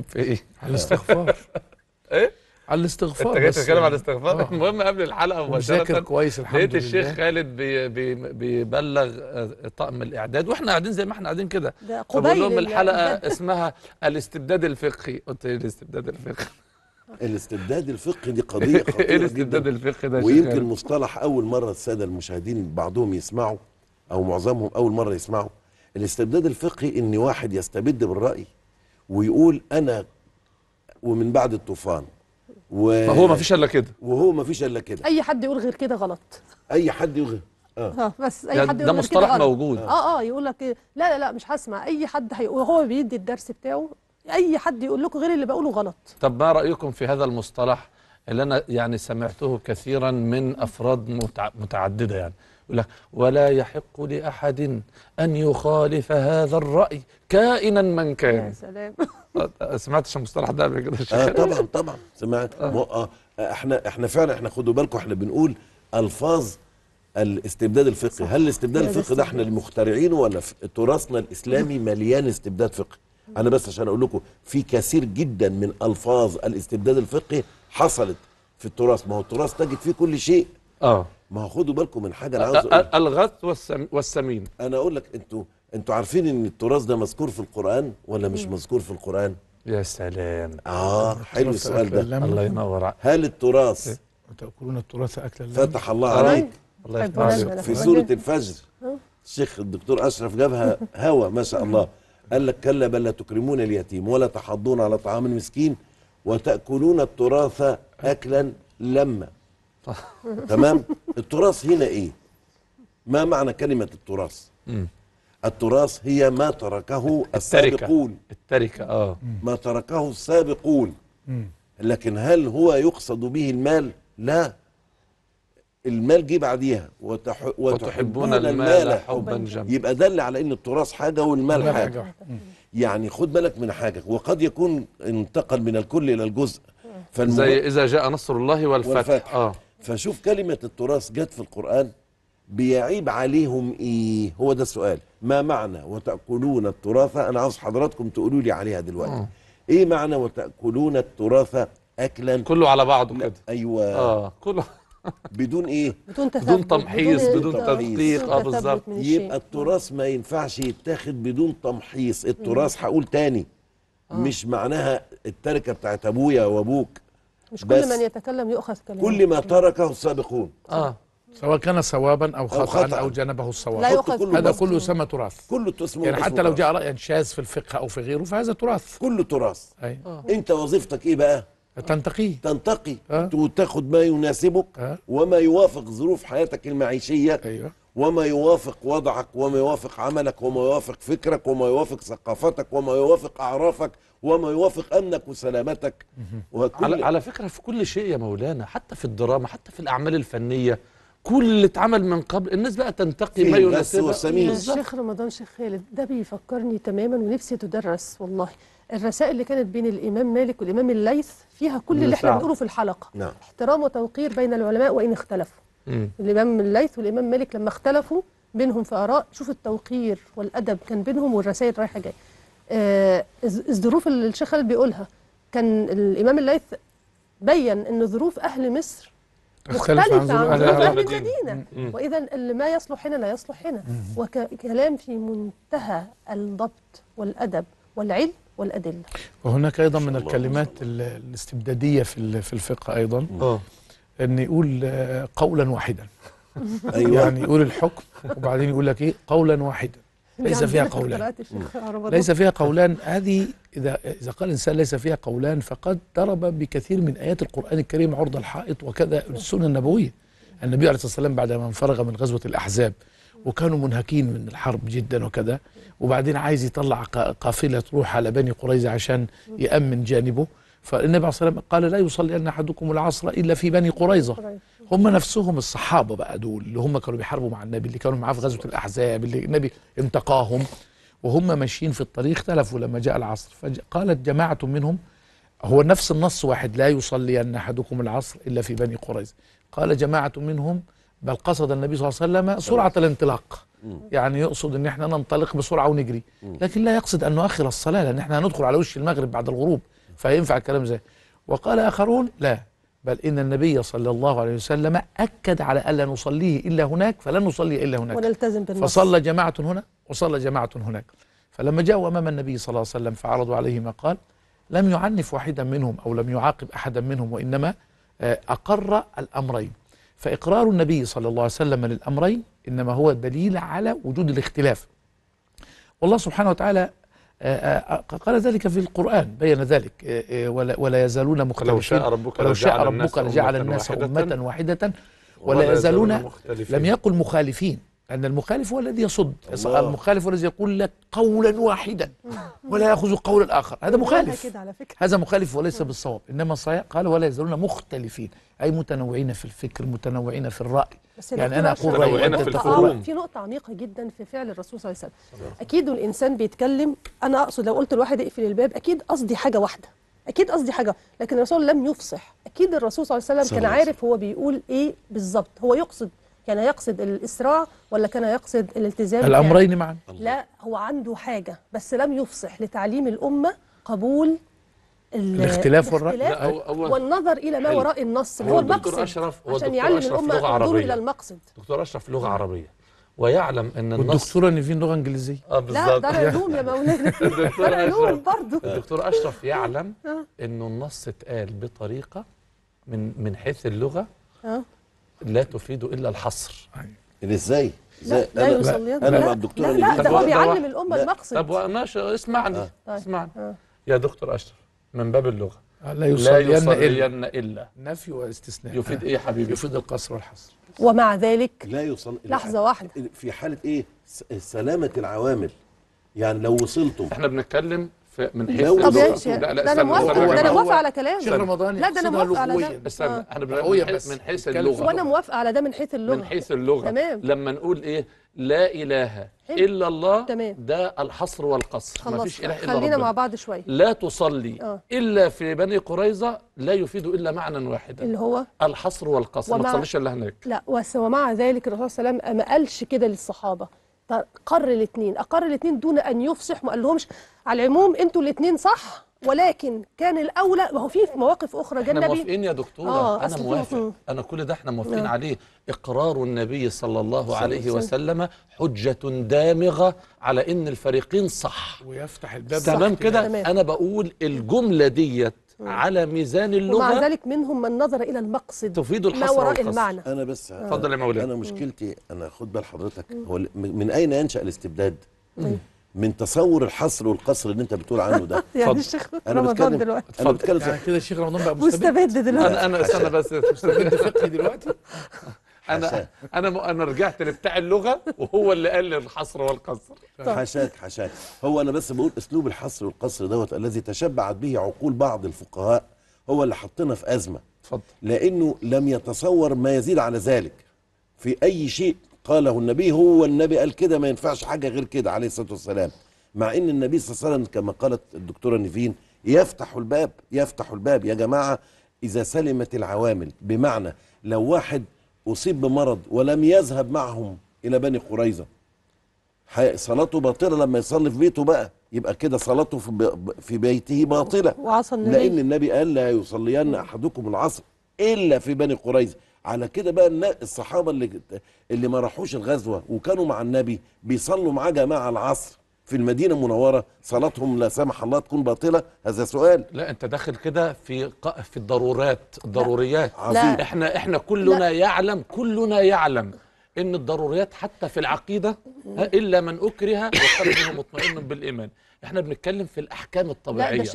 في ايه؟ على الاستغفار. ايه؟ على الاستغفار. انت جاي تتكلم على الاستغفار؟ المهم قبل الحلقه مباشره كويس الحمد لله لقيت الشيخ خالد بيبلغ طقم الاعداد واحنا قاعدين زي ما احنا قاعدين كده. ده قبيل. بقول لهم الحلقه اسمها الاستبداد الفقهي. قلت ايه الاستبداد الفقهي؟ الاستبداد الفقهي دي قضيه خطيره. ايه الاستبداد الفقهي ده؟ ويمكن مصطلح اول مره الساده المشاهدين بعضهم يسمعوا او معظمهم اول مره يسمعوا. الاستبداد الفقهي ان واحد يستبد بالراي ويقول انا ومن بعد الطوفان. فهو مفيش الا كده. وهو مفيش الا كده. اي حد يقول غير كده غلط. اي حد يقول بس اي حد يقول ده مصطلح موجود. يقول لك إيه؟ لا لا لا مش هسمع اي حد هيقول. هو بيدي الدرس بتاعه. اي حد يقول لكم غير اللي بقوله غلط. طب ما رايكم في هذا المصطلح اللي انا يعني سمعته كثيرا من افراد متعدده يعني. يقول لك ولا يحق لاحد ان يخالف هذا الراي كائنا من كان. يا سلام. سمعتش المصطلح ده قبل كده؟ طبعا طبعا سمعت. احنا فعلا خدوا بالكم احنا بنقول الفاظ الاستبداد الفقهي. هل الاستبداد الفقهي ده احنا اللي مخترعينه ولا تراثنا الاسلامي مليان استبداد فقهي؟ انا بس عشان اقول لكم في كثير جدا من الفاظ الاستبداد الفقهي حصلت في التراث. ما هو التراث تجد فيه كل شيء. ما هو خدوا بالكم من حاجه انا عاوز اقول الغث والسمين. انا اقول لك انتوا عارفين ان التراث ده مذكور في القرآن ولا مش مذكور في القرآن؟ يا سلام. حلو السؤال ده. الله ينور. هل التراث وتأكلون التراث أكلا لما فتح الله عليك. الله يفتح عليك. في سورة الفجر الشيخ الدكتور أشرف جابها هوا ما شاء الله. قال لك كلا بل لا تكرمون اليتيم ولا تحضون على طعام المسكين وتأكلون التراث أكلا لما. تمام؟ التراث هنا إيه؟ ما معنى كلمة التراث؟ التراث هي ما تركه السابقون. التركة. ما تركه السابقون. لكن هل هو يقصد به المال؟ لا. المال جه بعديها. وتحبون المال حبا جما. يبقى دل على ان التراث حاجه والمال حاجه. يعني خد بالك من حاجه. وقد يكون انتقل من الكل الى الجزء. زي اذا جاء نصر الله والفتح. فشوف كلمه التراث جت في القرآن بيعيب عليهم ايه؟ هو ده السؤال. ما معنى وتأكلون التراث؟ انا عاوز حضراتكم تقولوا لي عليها دلوقتي. ايه معنى وتأكلون التراث اكلا كله على بعضه كده؟ ايوه. كله بدون ايه؟ بدون تمحيص، بدون تدقيق. بالظبط. يبقى التراث ما ينفعش يتاخد بدون تمحيص. التراث هقول تاني مش معناها التركه بتاعت ابويا وابوك. مش كل من يتكلم يؤخذ كلامه. كل ما تركه السابقون. سواء كان صوابا او خطأ او جنبه الصواب. هذا كله يسمى تراث. كله اسمه يعني حتى لو جاء رأي شاذ في الفقه او في غيره فهذا تراث. كله تراث. انت وظيفتك ايه بقى؟ تنتقي. تنتقي وتاخد ما يناسبك وما يوافق ظروف حياتك المعيشية. وما يوافق وضعك وما يوافق عملك وما يوافق فكرك وما يوافق ثقافتك وما يوافق أعرافك وما يوافق أمنك وسلامتك. على فكرة في كل شيء يا مولانا. حتى في الدراما حتى في الأعمال الفنية كل اللي اتعمل من قبل الناس بقى تنتقي ما يناسبها. الشيخ رمضان شيخ خالد ده بيفكرني تماما ونفسي تدرس والله. الرسائل اللي كانت بين الامام مالك والامام الليث فيها كل اللي احنا بنقوله في الحلقه. احترام وتوقير بين العلماء وان اختلفوا. الامام الليث والامام مالك لما اختلفوا بينهم في اراء شوف التوقير والادب كان بينهم والرسائل رايحه جايه. الظروف اللي الشيخ خالد بيقولها كان الامام الليث بين ان ظروف اهل مصر مختلفة عن أهل المدينة. وإذا اللي ما يصلح هنا لا يصلح هنا. وكلام في منتهى الضبط والأدب والعلم والأدلة. وهناك أيضا من الكلمات الاستبدادية في الفقه أيضا أن يقول قولا واحدا. يعني يقول الحكم وبعدين يقول لك إيه قولا واحدا. ليس فيها قولان. ليس فيها قولان. هذه إذا قال الإنسان ليس فيها قولان فقد ضرب بكثير من آيات القرآن الكريم عرض الحائط وكذا السنة النبوية. النبي عليه الصلاة والسلام بعدما انفرغ من غزوة الأحزاب وكانوا منهكين من الحرب جدا وكذا وبعدين عايز يطلع قافلة تروح على بني قريظة عشان يأمن جانبه. فالنبي عليه الصلاة والسلام قال لا يصلين أحدكم العصر إلا في بني قريظة. هم نفسهم الصحابة بقى دول اللي هم كانوا بيحاربوا مع النبي اللي كانوا معاه في غزوة الأحزاب اللي النبي انتقاهم وهم ماشيين في الطريق اختلفوا لما جاء العصر. فقالت جماعة منهم هو نفس النص واحد لا يصلين أحدكم العصر إلا في بني قريظة. قال جماعة منهم بل قصد النبي صلى الله عليه وسلم سرعة الانطلاق يعني يقصد ان احنا ننطلق بسرعه ونجري، لكن لا يقصد ان نؤخر الصلاه لان احنا هندخل على وش المغرب بعد الغروب، فينفع الكلام زي. وقال اخرون لا، بل ان النبي صلى الله عليه وسلم اكد على الا نصليه الا هناك، فلن نصلي الا هناك ونلتزم بالنص. فصلى جماعه هنا وصلى جماعه هناك، فلما جاءوا امام النبي صلى الله عليه وسلم فعرضوا عليه ما قال، لم يعنف واحدا منهم او لم يعاقب احدا منهم، وانما اقر الامرين. فاقرار النبي صلى الله عليه وسلم للامرين انما هو دليل على وجود الاختلاف، والله سبحانه وتعالى قال ذلك في القرآن، بين ذلك ولا يزالون مختلفين لو شاء ربك لجعل الناس أمة واحدة ولا يزالون، لم يقل مخالفين لأن المخالف هو الذي يصد، المخالف هو الذي يقول لك قولا واحدا ولا يأخذ قول الآخر، هذا مخالف، هذا مخالف وليس بالصواب. إنما قال ولا يزالون مختلفين، أي متنوعين في الفكر، متنوعين في الرأي. يعني أنا أقول رأيي. في نقطة عميقة جدا في فعل الرسول صلى الله عليه وسلم. أكيد الإنسان بيتكلم، أنا أقصد لو قلت الواحد اقفل الباب أكيد قصدي حاجة واحدة، أكيد قصدي حاجة، لكن الرسول لم يفصح، أكيد الرسول صلى الله عليه وسلم كان عارف هو بيقول إيه بالظبط، هو يقصد كان يقصد الإسراع ولا كان يقصد الالتزام؟ الأمرين معا. لا هو عنده حاجة بس لم يفصح لتعليم الأمة قبول الاختلاف والنظر الى ما وراء النص، هو المقصد عشان يعلم الامه ينظروا الى المقصد. دكتور اشرف لغه عربيه ويعلم ان النص، والدكتوره ان في لغه انجليزيه لا ده علوم يا مولانا، ده علوم برضه. الدكتور اشرف يعلم انه النص اتقال بطريقه من حيث اللغه لا تفيد الا الحصر. ازاي؟ لا يصلي انا مع الدكتوره، لا ده هو بيعلم الامه المقصد. طب ماشي اسمعني يا دكتور اشرف، من باب اللغة لا يصلين إلا نفي واستثناء يفيد إيه يا حبيبي؟ يفيد القصر والحصر، ومع ذلك لا يصل لحظة واحدة في حالة إيه؟ سلامة العوامل، يعني لو وصلتم احنا بنتكلم من حيث اللغة. لا أنا موافقة على كلامك شيخ رمضان، لا ده أنا موافقة على ده، استنى احنا بنتكلم من حيث اللغة وأنا موافقة على ده من حيث اللغة، من حيث اللغة تمام. لما نقول إيه؟ لا إله إلا الله تمام، ده الحصر والقصر، مفيش إله إلا الله. خلينا مع بعض شوية. لا تصلي إلا في بني قريظة لا يفيد إلا معنى واحدا اللي هو الحصر والقصر، ما تصليش إلا هناك. لا ومع ذلك الرسول صلى الله عليه وسلم ما قالش كده للصحابة، أقر الاثنين، أقر الاثنين دون أن يفصح، ما قالهمش على العموم أنتوا الاثنين صح، ولكن كان الأولى. ما هو في مواقف أخرى جاء النبي احنا موافقين يا دكتورة، أنا موافق، أنا كل ده احنا موافقين عليه. إقرار النبي صلى الله عليه وسلم حجة دامغة على إن الفريقين صح، ويفتح الباب تمام كده. أنا بقول الجملة ديت على ميزان اللغة، ومع ذلك منهم من نظر إلى المقصد تفيد الحصر وراء المعنى. أنا بس اتفضل يا مولانا، أنا مشكلتي، أنا خد بال حضرتك، هو من أين ينشأ الاستبداد؟ من تصور الحصر والقصر اللي انت بتقول عنه ده. يعني الشيخ رمضان دلوقتي يعني كده الشيخ رمضان بقى مستبد دلوقتي. انا استنى بس، مستبد فقهي دلوقتي. انا رجعت لبتاع اللغه وهو اللي قال الحصر والقصر. حشاك هو انا بس بقول اسلوب الحصر والقصر دوت الذي تشبعت به عقول بعض الفقهاء هو اللي حطنا في ازمه. اتفضل. لانه لم يتصور ما يزيد على ذلك في اي شيء قاله النبي. هو النبي قال كده، ما ينفعش حاجه غير كده عليه الصلاه والسلام، مع ان النبي صلى الله عليه وسلم كما قالت الدكتوره نيفين يفتح الباب يا جماعه اذا سلمت العوامل. بمعنى لو واحد اصيب بمرض ولم يذهب معهم الى بني قريظه، صلاته باطله. لما يصلي في بيته بقى يبقى كده صلاته في بيته باطله، وعصى النبي لان النبي قال لا يصلين احدكم العصر الا في بني قريظه. على كده بقى الصحابة اللي ما راحوش الغزوة وكانوا مع النبي بيصلوا معاه جماعة العصر في المدينة المنورة، صلاتهم لا سمح الله تكون باطلة؟ هذا سؤال. لا انت داخل كده في الضروريات. لا. احنا كلنا لا. كلنا يعلم ان الضروريات حتى في العقيدة، الا من اكره وقلبه مطمئن بالايمان. احنا بنتكلم في الاحكام الطبيعية.